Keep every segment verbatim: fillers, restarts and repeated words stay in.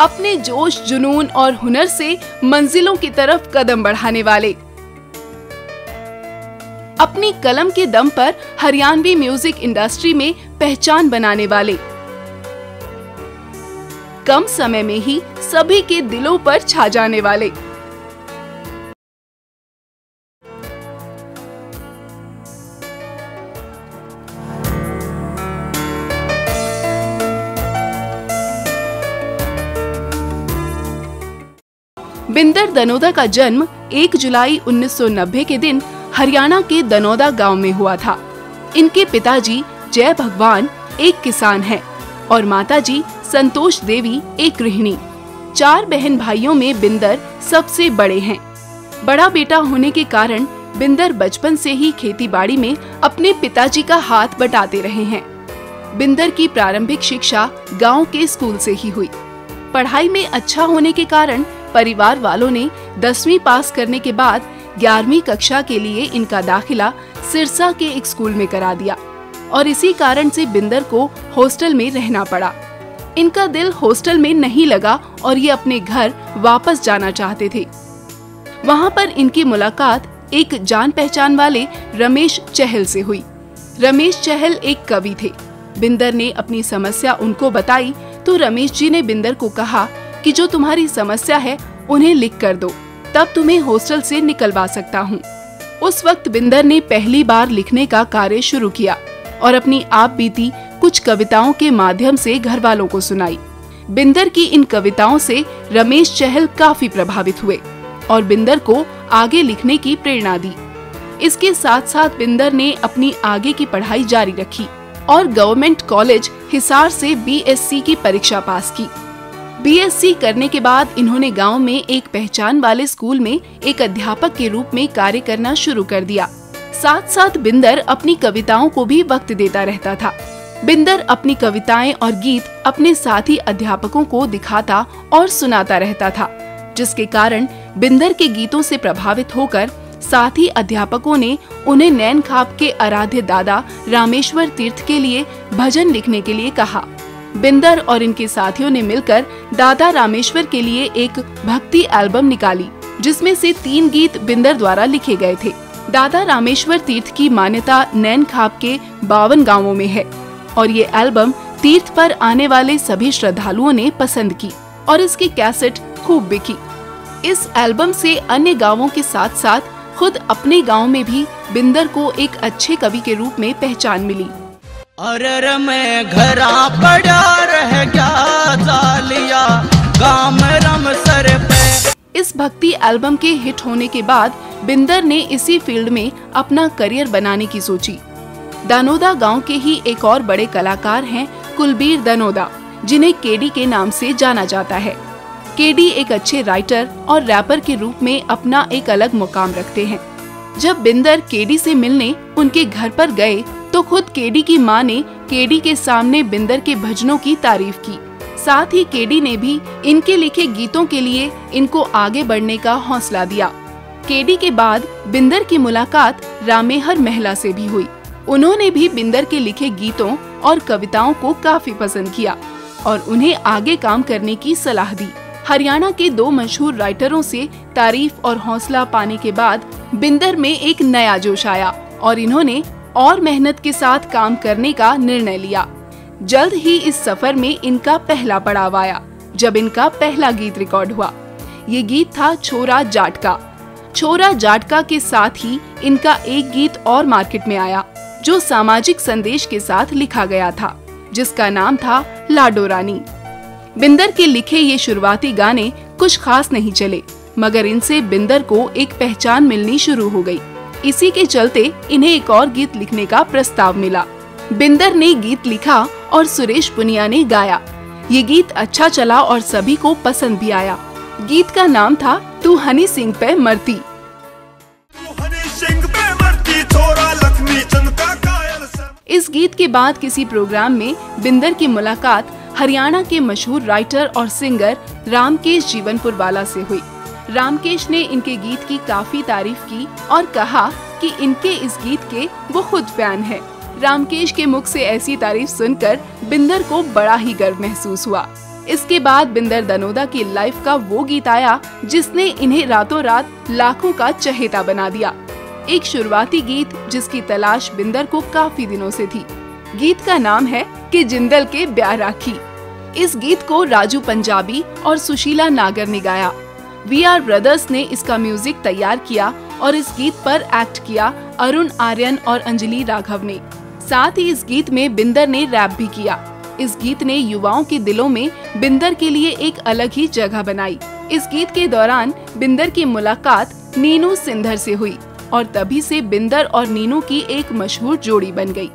अपने जोश जुनून और हुनर से मंजिलों की तरफ कदम बढ़ाने वाले, अपनी कलम के दम पर हरियाणवी म्यूजिक इंडस्ट्री में पहचान बनाने वाले, कम समय में ही सभी के दिलों पर छा जाने वाले। बिंदर दनोदा का जन्म एक जुलाई उन्नीस सौ नब्बे के दिन हरियाणा के दनोदा गांव में हुआ था। इनके पिताजी जय भगवान एक किसान हैं और माताजी संतोष देवी एक गृहिणी। चार बहन भाइयों में बिंदर सबसे बड़े हैं। बड़ा बेटा होने के कारण बिंदर बचपन से ही खेतीबाड़ी में अपने पिताजी का हाथ बटाते रहे हैं। बिंदर की प्रारंभिक शिक्षा गांव के स्कूल से ही हुई। पढ़ाई में अच्छा होने के कारण परिवार वालों ने दसवीं पास करने के बाद ग्यारहवीं कक्षा के लिए इनका दाखिला सिरसा के एक स्कूल में करा दिया और इसी कारण से बिंदर को हॉस्टल में रहना पड़ा। इनका दिल हॉस्टल में नहीं लगा और ये अपने घर वापस जाना चाहते थे। वहाँ पर इनकी मुलाकात एक जान पहचान वाले रमेश चहल से हुई। रमेश चहल एक कवि थे। बिंदर ने अपनी समस्या उनको बताई तो रमेश जी ने बिंदर को कहा कि जो तुम्हारी समस्या है उन्हें लिख कर दो, तब तुम्हें हॉस्टल से निकलवा सकता हूँ। उस वक्त बिंदर ने पहली बार लिखने का कार्य शुरू किया और अपनी आप बीती कुछ कविताओं के माध्यम से घर वालों को सुनाई। बिंदर की इन कविताओं से रमेश चहल काफी प्रभावित हुए और बिंदर को आगे लिखने की प्रेरणा दी। इसके साथ साथ बिंदर ने अपनी आगे की पढ़ाई जारी रखी और गवर्नमेंट कॉलेज हिसार से बीएससी की परीक्षा पास की। बीएससी करने के बाद इन्होंने गांव में एक पहचान वाले स्कूल में एक अध्यापक के रूप में कार्य करना शुरू कर दिया। साथ साथ बिंदर अपनी कविताओं को भी वक्त देता रहता था। बिंदर अपनी कविताएं और गीत अपने साथी अध्यापकों को दिखाता और सुनाता रहता था, जिसके कारण बिंदर के गीतों से प्रभावित होकर साथी अध्यापकों ने उन्हें नैन खाप के आराध्य दादा रामेश्वर तीर्थ के लिए भजन लिखने के लिए कहा। बिंदर और इनके साथियों ने मिलकर दादा रामेश्वर के लिए एक भक्ति एल्बम निकाली, जिसमें से तीन गीत बिंदर द्वारा लिखे गए थे। दादा रामेश्वर तीर्थ की मान्यता नैन खाप के बावन गांवों में है और ये एल्बम तीर्थ पर आने वाले सभी श्रद्धालुओं ने पसंद की और इसकी कैसेट खूब बिकी। इस एल्बम से अन्य गांवों के साथ साथ खुद अपने गांव में भी बिंदर को एक अच्छे कवि के रूप में पहचान मिली। अरे मैं घरा पड़ा रह गया जालिया गाम रम सर पे। इस भक्ति एल्बम के हिट होने के बाद बिंदर ने इसी फील्ड में अपना करियर बनाने की सोची। दनोदा गांव के ही एक और बड़े कलाकार हैं कुलबीर दनोदा, जिन्हें केडी के नाम से जाना जाता है। केडी एक अच्छे राइटर और रैपर के रूप में अपना एक अलग मुकाम रखते हैं। जब बिंदर केडी से मिलने उनके घर पर गए तो खुद केडी की मां ने केडी के सामने बिंदर के भजनों की तारीफ की। साथ ही केडी ने भी इनके लिखे गीतों के लिए इनको आगे बढ़ने का हौसला दिया। केडी के बाद बिंदर की मुलाकात रामेहर महिला से भी हुई। उन्होंने भी बिंदर के लिखे गीतों और कविताओं को काफी पसंद किया और उन्हें आगे काम करने की सलाह दी। हरियाणा के दो मशहूर राइटरों से तारीफ और हौसला पाने के बाद बिंदर में एक नया जोश आया और इन्होंने और मेहनत के साथ काम करने का निर्णय लिया। जल्द ही इस सफर में इनका पहला पड़ाव आया, जब इनका पहला गीत रिकॉर्ड हुआ। ये गीत था छोरा जाटका। छोरा जाटका के साथ ही इनका एक गीत और मार्केट में आया, जो सामाजिक संदेश के साथ लिखा गया था, जिसका नाम था लाडो रानी। बिंदर के लिखे ये शुरुआती गाने कुछ खास नहीं चले, मगर इनसे बिंदर को एक पहचान मिलनी शुरू हो गई। इसी के चलते इन्हें एक और गीत लिखने का प्रस्ताव मिला। बिंदर ने गीत लिखा और सुरेश पुनिया ने गाया। ये गीत अच्छा चला और सभी को पसंद भी आया। गीत का नाम था तू हनी सिंह पे मरती। इस गीत के बाद किसी प्रोग्राम में बिंदर की मुलाकात हरियाणा के मशहूर राइटर और सिंगर रामकेश जीवनपुरवाला से हुई। रामकेश ने इनके गीत की काफी तारीफ की और कहा कि इनके इस गीत के वो खुद फैन है। रामकेश के मुख से ऐसी तारीफ सुनकर बिंदर को बड़ा ही गर्व महसूस हुआ। इसके बाद बिंदर दनोदा की लाइफ का वो गीत आया जिसने इन्हें रातों रात लाखों का चहेता बना दिया। एक शुरुआती गीत जिसकी तलाश बिंदर को काफी दिनों से थी। गीत का नाम है कि जिंदल के ब्याह राखी। इस गीत को राजू पंजाबी और सुशीला नागर ने गाया। वीआर ब्रदर्स ने इसका म्यूजिक तैयार किया और इस गीत पर एक्ट किया अरुण आर्यन और अंजलि राघव ने। साथ ही इस गीत में बिंदर ने रैप भी किया। इस गीत ने युवाओं के दिलों में बिंदर के लिए एक अलग ही जगह बनाई। इस गीत के दौरान बिंदर की मुलाकात नीनू सिंधर से हुई और तभी से बिंदर और नीनू की एक मशहूर जोड़ी बन गई।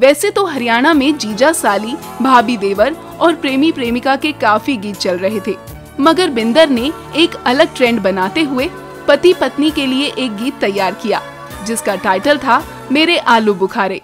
वैसे तो हरियाणा में जीजा साली, भाभी देवर और प्रेमी प्रेमिका के काफी गीत चल रहे थे, मगर बिंदर ने एक अलग ट्रेंड बनाते हुए पति पत्नी के लिए एक गीत तैयार किया जिसका टाइटल था मेरे आलू बुखारे।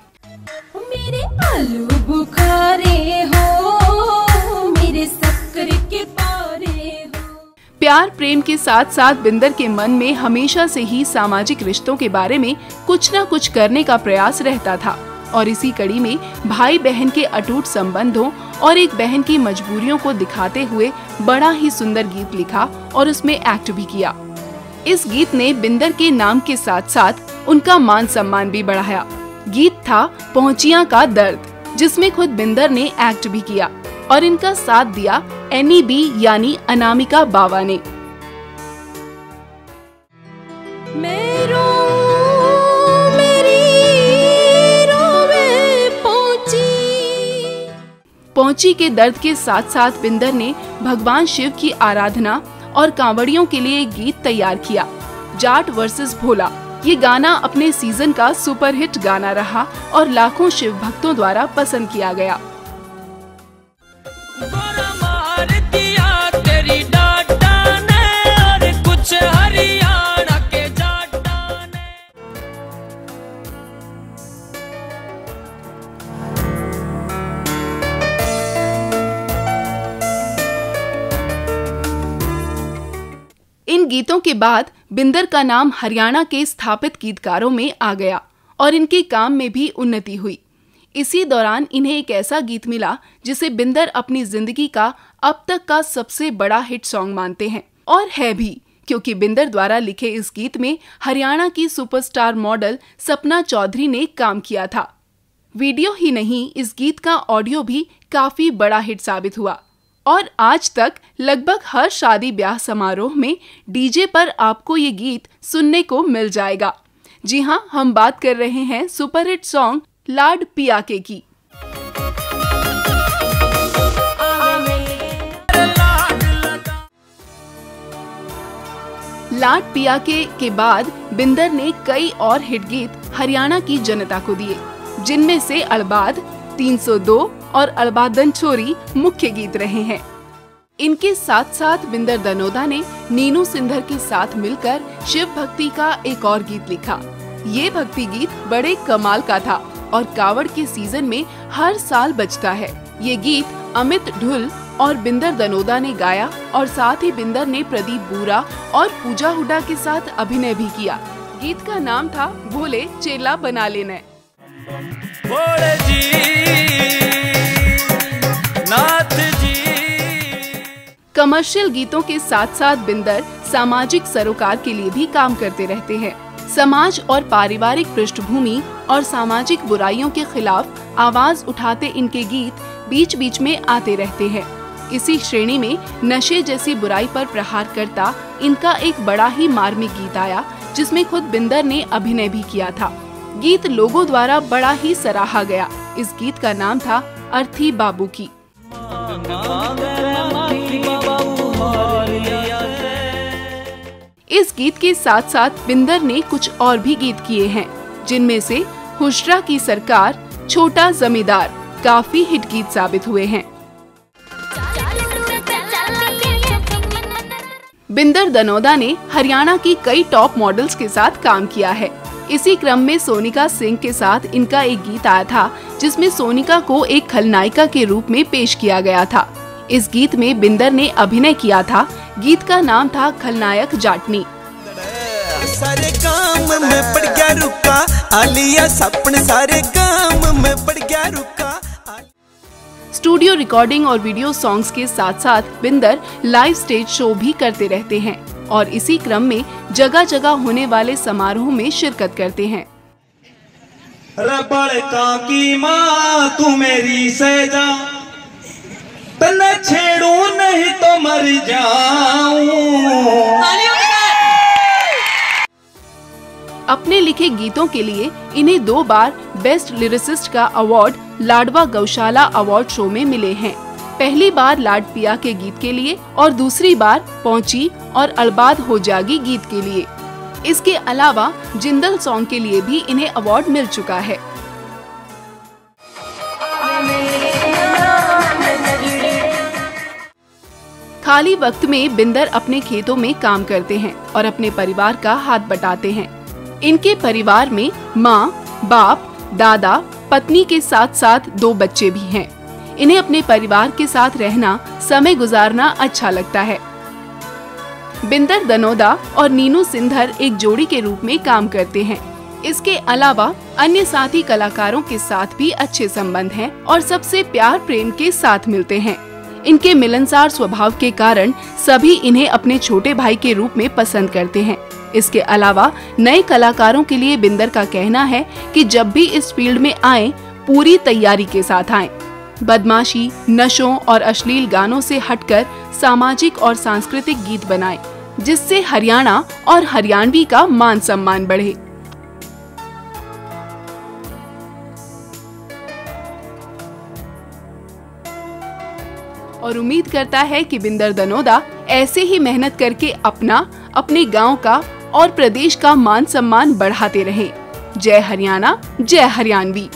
मेरे आलू बुखारे हो, मेरे शक्कर के पारे हो। प्यार प्रेम के साथ साथ बिंदर के मन में हमेशा से ही सामाजिक रिश्तों के बारे में कुछ न कुछ करने का प्रयास रहता था और इसी कड़ी में भाई बहन के अटूट संबंधों और एक बहन की मजबूरियों को दिखाते हुए बड़ा ही सुंदर गीत लिखा और उसमें एक्ट भी किया। इस गीत ने बिंदर के नाम के साथ साथ उनका मान सम्मान भी बढ़ाया। गीत था पहुंचिया का दर्द, जिसमें खुद बिंदर ने एक्ट भी किया और इनका साथ दिया एनी बी यानी अनामिका बावा ने। पहुंची के दर्द के साथ साथ बिंदर ने भगवान शिव की आराधना और कांवड़ियों के लिए एक गीत तैयार किया। जाट वर्सेस भोला, ये गाना अपने सीजन का सुपरहिट गाना रहा और लाखों शिव भक्तों द्वारा पसंद किया गया। इन गीतों के बाद बिंदर का नाम हरियाणा के स्थापित गीतकारों में आ गया और इनके काम में भी उन्नति हुई। इसी दौरान इन्हें एक ऐसा गीत मिला जिसे बिंदर अपनी जिंदगी का अब तक का सबसे बड़ा हिट सॉन्ग मानते हैं और है भी, क्योंकि बिंदर द्वारा लिखे इस गीत में हरियाणा की सुपरस्टार मॉडल सपना चौधरी ने काम किया था। वीडियो ही नहीं, इस गीत का ऑडियो भी काफी बड़ा हिट साबित हुआ और आज तक लगभग हर शादी ब्याह समारोह में डीजे पर आपको ये गीत सुनने को मिल जाएगा। जी हाँ, हम बात कर रहे हैं सुपरहिट सॉन्ग लाड पिया के की। लाड पिया के के बाद बिंदर ने कई और हिट गीत हरियाणा की जनता को दिए, जिनमें से अड़बाद, तीन सौ दो और अलबादन छोरी मुख्य गीत रहे हैं। इनके साथ साथ बिंदर दनोदा ने नीनू सिंधर के साथ मिलकर शिव भक्ति का एक और गीत लिखा। ये भक्ति गीत बड़े कमाल का था और कावड़ के सीजन में हर साल बजता है। ये गीत अमित ढुल और बिंदर दनोदा ने गाया और साथ ही बिंदर ने प्रदीप बूरा और पूजा हुडा के साथ अभिनय भी किया। गीत का नाम था भोले चेला बना लेना। कमर्शियल गीतों के साथ साथ बिंदर सामाजिक सरोकार के लिए भी काम करते रहते हैं। समाज और पारिवारिक पृष्ठभूमि और सामाजिक बुराइयों के खिलाफ आवाज उठाते इनके गीत बीच बीच में आते रहते हैं। इसी श्रेणी में नशे जैसी बुराई पर प्रहार करता इनका एक बड़ा ही मार्मिक गीत आया, जिसमें खुद बिंदर ने अभिनय भी किया था। गीत लोगों द्वारा बड़ा ही सराहा गया। इस गीत का नाम था अर्थी बाबू की। इस गीत के साथ साथ बिंदर ने कुछ और भी गीत किए हैं, जिनमें से हुजरा की सरकार, छोटा जमींदार काफी हिट गीत साबित हुए हैं। बिंदर दनोदा ने हरियाणा की कई टॉप मॉडल्स के साथ काम किया है। इसी क्रम में सोनिका सिंह के साथ इनका एक गीत आया था, जिसमें सोनिका को एक खलनायिका के रूप में पेश किया गया था। इस गीत में बिंदर ने अभिनय किया था। गीत का नाम था खलनायक जाटनी। सारे काम में पड़ गया रुका, आलिया सपन सारे काम में पड़ गया रुका। स्टूडियो रिकॉर्डिंग और वीडियो सॉन्ग्स के साथ साथ बिंदर लाइव स्टेज शो भी करते रहते हैं और इसी क्रम में जगह जगह होने वाले समारोह में शिरकत करते हैं। रबड़ का की माँ तू मेरी सजा, तने छेड़ू नहीं तो मर जाऊं। अपने लिखे गीतों के लिए इन्हें दो बार बेस्ट लिरिसिस्ट का अवार्ड लाडवा गौशाला अवार्ड शो में मिले हैं। पहली बार लाड पिया के गीत के लिए और दूसरी बार पहुंची और अलबाद हो जागी गीत के लिए। इसके अलावा जिंदल सॉन्ग के लिए भी इन्हें अवार्ड मिल चुका है। खाली वक्त में बिंदर अपने खेतों में काम करते हैं और अपने परिवार का हाथ बटाते हैं। इनके परिवार में माँ, बाप, दादा, पत्नी के साथ साथ दो बच्चे भी हैं। इन्हें अपने परिवार के साथ रहना, समय गुजारना अच्छा लगता है। बिंदर दनोदा और नीनू सिंधर एक जोड़ी के रूप में काम करते हैं। इसके अलावा अन्य साथी कलाकारों के साथ भी अच्छे संबंध हैं और सबसे प्यार प्रेम के साथ मिलते हैं। इनके मिलनसार स्वभाव के कारण सभी इन्हें अपने छोटे भाई के रूप में पसंद करते हैं। इसके अलावा नए कलाकारों के लिए बिंदर का कहना है कि जब भी इस फील्ड में आए पूरी तैयारी के साथ आए। बदमाशी, नशों और अश्लील गानों से हटकर सामाजिक और सांस्कृतिक गीत बनाएं, जिससे हरियाणा और हरियाणवी का मान सम्मान बढ़े। और उम्मीद करता है कि बिंदर दनोदा ऐसे ही मेहनत करके अपना, अपने गांव का और प्रदेश का मान सम्मान बढ़ाते रहे। जय हरियाणा, जय हरियाणवी।